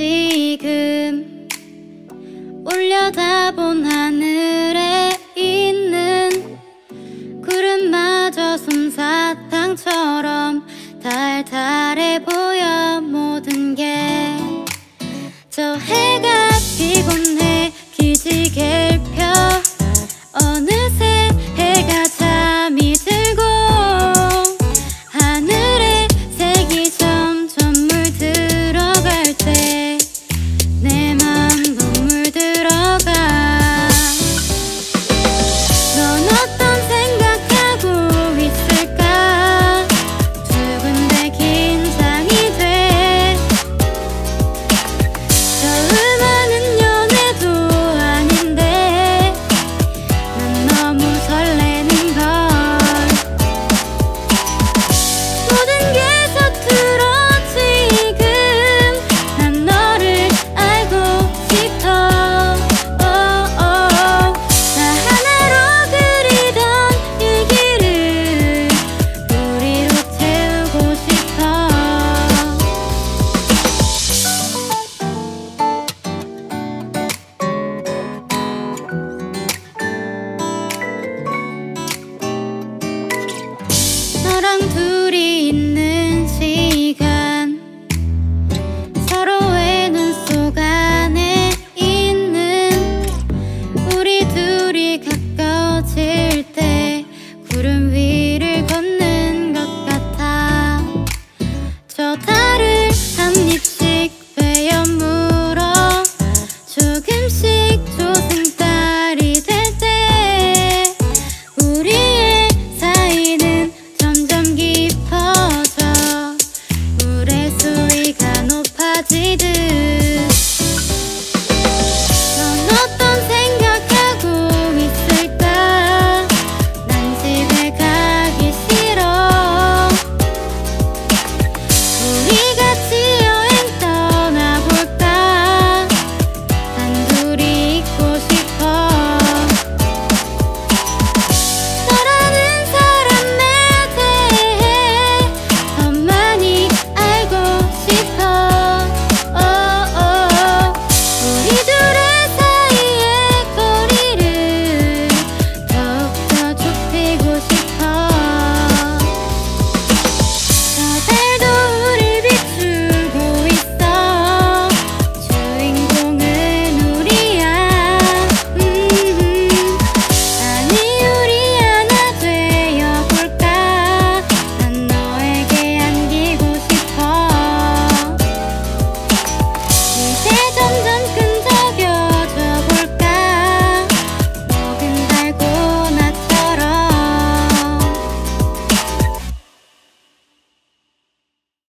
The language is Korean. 지금 올려다본 하늘